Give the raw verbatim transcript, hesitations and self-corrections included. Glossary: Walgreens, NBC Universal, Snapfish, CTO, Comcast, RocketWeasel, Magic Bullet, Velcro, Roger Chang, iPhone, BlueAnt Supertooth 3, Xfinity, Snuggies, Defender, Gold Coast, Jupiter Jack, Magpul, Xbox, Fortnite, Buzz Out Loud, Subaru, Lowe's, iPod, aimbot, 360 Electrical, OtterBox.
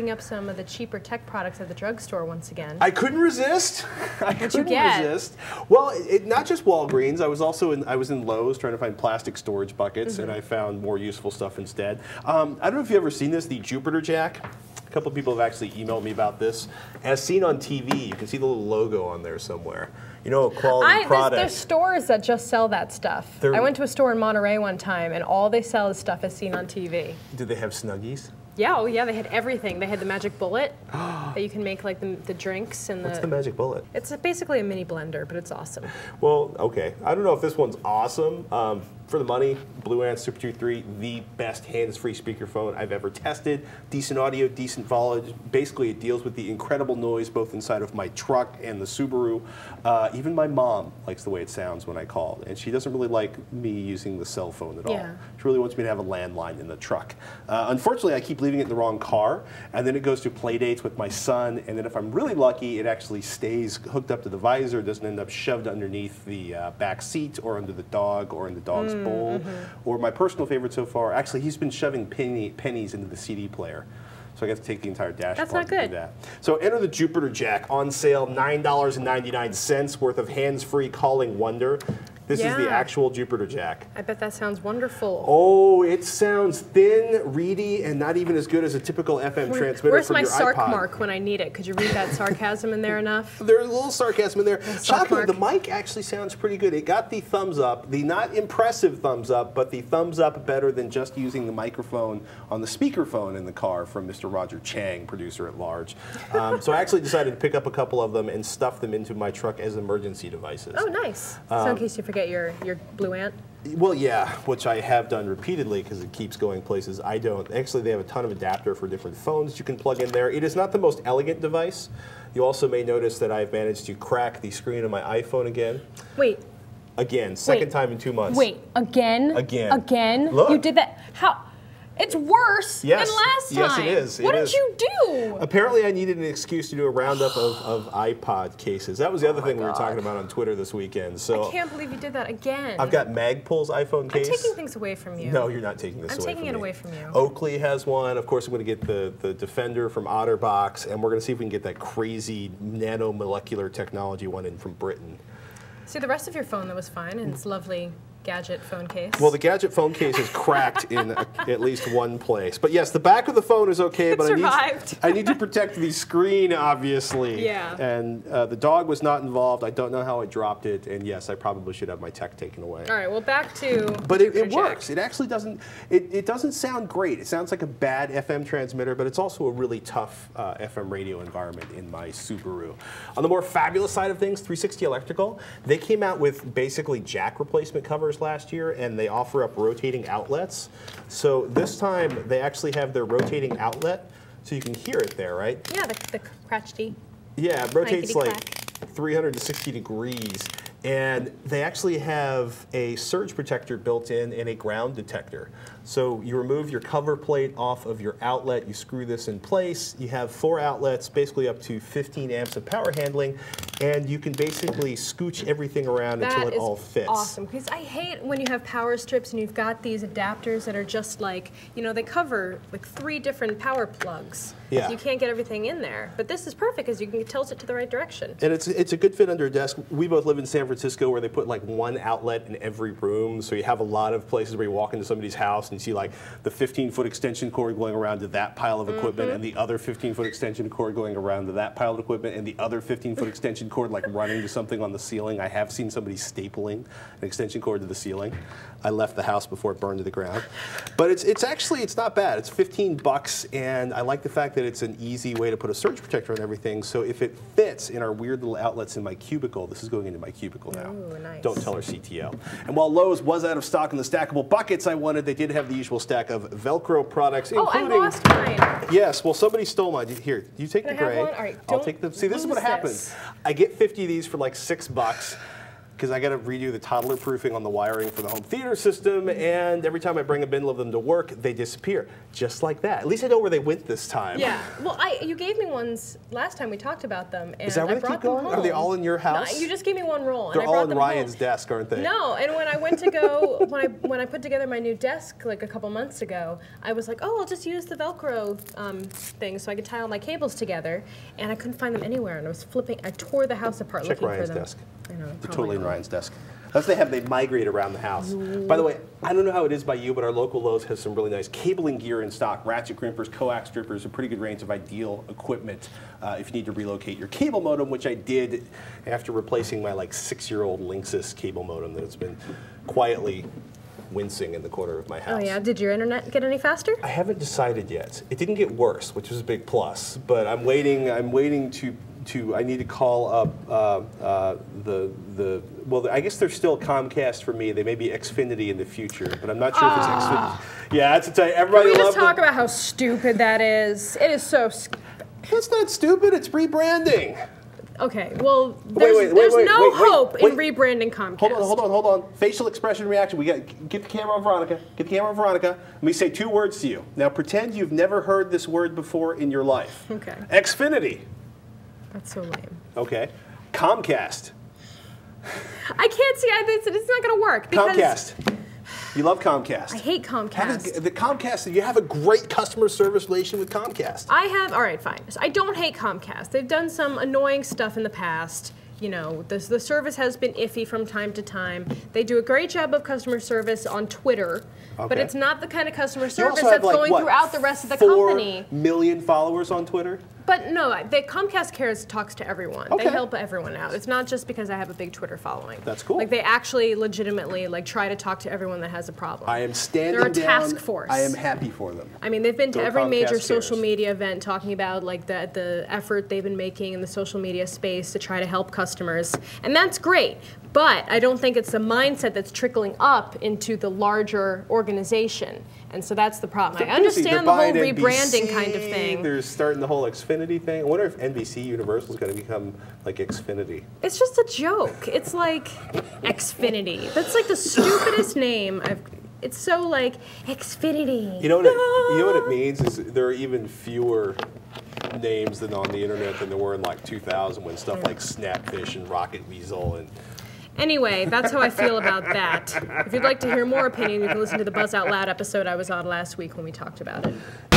picking up some of the cheaper tech products at the drugstore once again. I couldn't resist. I What'd couldn't you get? resist. Well, it, not just Walgreens. I was also in I was in Lowe's trying to find plastic storage buckets, mm-hmm. and I found more useful stuff instead. Um, I don't know if you've ever seen this, the Jupiter Jack. A couple of people have actually emailed me about this. As seen on T V, you can see the little logo on there somewhere. You know, a quality I, product. There's, there's stores that just sell that stuff. They're, I went to a store in Monterey one time, and all they sell is stuff as seen on T V. Do they have Snuggies? Yeah, oh yeah, they had everything. They had the Magic Bullet that you can make like the, the drinks and the... What's the Magic Bullet? It's a, basically a mini blender, but it's awesome. Well, okay. I don't know if this one's awesome. Um, for the money, BlueAnt Supertooth three, the best hands-free speakerphone I've ever tested. Decent audio, decent volume. Basically, it deals with the incredible noise both inside of my truck and the Subaru. Uh, even my mom likes the way it sounds when I call, and she doesn't really like me using the cell phone at all. Yeah. She really wants me to have a landline in the truck. Uh, unfortunately, I keep leaving it in the wrong car, and then it goes to play dates with my son, and then if I'm really lucky, it actually stays hooked up to the visor, doesn't end up shoved underneath the uh, back seat or under the dog or in the dog's mm, bowl. Mm-hmm. Or my personal favorite so far, actually he's been shoving penny, pennies into the C D player. So I got to take the entire dashboard to good. do that. So enter the Jupiter Jack, on sale nine ninety-nine worth of hands-free calling wonder. This yeah. is the actual Jupiter Jack. I bet that sounds wonderful. Oh, it sounds thin, reedy, and not even as good as a typical F M Where, transmitter where's from your iPod. Where's my sarc mark when I need it? Could you read that sarcasm in there enough? There's a little sarcasm in there. Shockingly, the mic actually sounds pretty good. It got the thumbs up, the not impressive thumbs up, but the thumbs up better than just using the microphone on the speakerphone in the car from Mister Roger Chang, producer at large. Um, so I actually decided to pick up a couple of them and stuff them into my truck as emergency devices. Oh, nice. Um, so in case you forget your your BlueAnt? Well, yeah, which I have done repeatedly because it keeps going places I don't. Actually, they have a ton of adapter for different phones you can plug in there. It is not the most elegant device. You also may notice that I've managed to crack the screen of my iPhone again. Wait. Again, second Wait. time in two months. Wait, again? Again. Again? Look. You did that. How? It's worse yes. than last time. Yes, it is. It what is. did you do? Apparently, I needed an excuse to do a roundup of, of iPod cases. That was the other oh thing God. we were talking about on Twitter this weekend. So I can't believe you did that again. I've got Magpul's iPhone case. I'm taking things away from you. No, you're not taking this I'm away taking from it me. away from you. Oakley has one. Of course, I'm going to get the, the Defender from OtterBox, and we're going to see if we can get that crazy nanomolecular technology one in from Britain. See, the rest of your phone, that was fine, and it's lovely. Gadget phone case. Well, the gadget phone case is cracked in a, at least one place. But yes, the back of the phone is okay, it but survived. I need I need to protect the screen, obviously. Yeah. And uh, the dog was not involved. I don't know how I dropped it. And yes, I probably should have my tech taken away. All right. Well, back to. But it, it works. It actually doesn't. It, it doesn't sound great. It sounds like a bad F M transmitter, but it's also a really tough uh, F M radio environment in my Subaru. On the more fabulous side of things, three sixty Electrical, they came out with basically jack replacement covers last year, and they offer up rotating outlets. So this time they actually have their rotating outlet, so you can hear it there, right? Yeah, the, the crotchety. Yeah, it rotates like three hundred sixty degrees, and they actually have a surge protector built in and a ground detector. So you remove your cover plate off of your outlet, you screw this in place, you have four outlets, basically up to fifteen amps of power handling, and you can basically scooch everything around that until it all fits. That is awesome, because I hate when you have power strips and you've got these adapters that are just like, you know, they cover like three different power plugs. Yeah. So you can't get everything in there. But this is perfect because you can tilt it to the right direction. And it's, it's a good fit under a desk. We both live in San Francisco where they put like one outlet in every room, so you have a lot of places where you walk into somebody's house and see like the fifteen foot extension cord going around to that pile of equipment, mm-hmm. and the other fifteen foot extension cord going around to that pile of equipment, and the other fifteen foot extension cord like running to something on the ceiling. I have seen somebody stapling an extension cord to the ceiling. I left the house before it burned to the ground. But it's it's actually it's not bad. It's fifteen bucks, and I like the fact that it's an easy way to put a surge protector on everything. So if it fits in our weird little outlets in my cubicle, this is going into my cubicle now. Ooh, nice. Don't tell her C T O. And while Lowe's was out of stock in the stackable buckets I wanted, they did have the usual stack of Velcro products, including. Oh, I lost mine. Yes, well, somebody stole mine. Here, you take Can the I gray. Have one? All right, I'll take the. See, this is what happens. This. I get fifty of these for like six bucks. because I got to redo the toddler proofing on the wiring for the home theater system, and every time I bring a bundle of them to work, they disappear. Just like that. At least I know where they went this time. Yeah. Well, I you gave me ones last time we talked about them, and Is that where I they brought keep them going? Home. Are they all in your house? No, you just gave me one roll. They're and I all in Ryan's home. desk, aren't they? No, and when I went to go, when I when I put together my new desk like a couple months ago, I was like, oh, I'll just use the Velcro um, thing so I could tie all my cables together, and I couldn't find them anywhere, and I was flipping, I tore the house apart Check looking Ryan's for them. Desk. I know, They're totally in Ryan's desk. Unless they have, they migrate around the house. Ooh. By the way, I don't know how it is by you, but our local Lowe's has some really nice cabling gear in stock. Ratchet crimpers, coax strippers, a pretty good range of ideal equipment uh, if you need to relocate your cable modem, which I did after replacing my like six-year-old Linksys cable modem that's been quietly wincing in the corner of my house. Oh yeah, did your internet get any faster? I haven't decided yet. It didn't get worse, which was a big plus, but I'm waiting, I'm waiting to To, I need to call up uh, uh, the, the, well, I guess they're still Comcast for me. They may be Xfinity in the future, but I'm not sure Aww. if it's Xfinity. Yeah, that's a tight, everybody Can we just talk them. about how stupid that is? It is so stupid. It's not stupid, it's rebranding. Okay, well, there's, wait, wait, there's wait, wait, no wait, wait, hope wait, wait. in rebranding Comcast. Hold on, hold on, hold on. Facial expression reaction. We got get the camera on Veronica. Get the camera on Veronica. Let me say two words to you. Now pretend you've never heard this word before in your life. Okay. Xfinity. That's so lame. Okay. Comcast. I can't see I it's, it's not going to work. Because Comcast. You love Comcast. I hate Comcast. A, the Comcast, you have a great customer service relation with Comcast. I have, all right, fine. I don't hate Comcast. They've done some annoying stuff in the past. You know, the, the service has been iffy from time to time. They do a great job of customer service on Twitter, okay. but it's not the kind of customer service that's like, going what, throughout the rest of the four company. four million followers on Twitter? But no, the Comcast Cares talks to everyone. Okay. They help everyone out. It's not just because I have a big Twitter following. That's cool. Like they actually legitimately like try to talk to everyone that has a problem. I am standing down. They're a task force. I am happy for them. I mean, they've been to every major social media event talking about like the the effort they've been making in the social media space to try to help customers, and that's great. But I don't think it's the mindset that's trickling up into the larger organization. And so that's the problem. I understand the whole rebranding kind of thing. They're starting the whole Xfinity thing. I wonder if N B C Universal is going to become like Xfinity. It's just a joke. It's like Xfinity. That's like the stupidest name I've... It's so like Xfinity. You know what it, you know what it means is there are even fewer names than on the internet than there were in like two thousand when stuff like Snapfish and RocketWeasel and... Anyway, that's how I feel about that. If you'd like to hear more opinion, you can listen to the Buzz Out Loud episode I was on last week when we talked about it.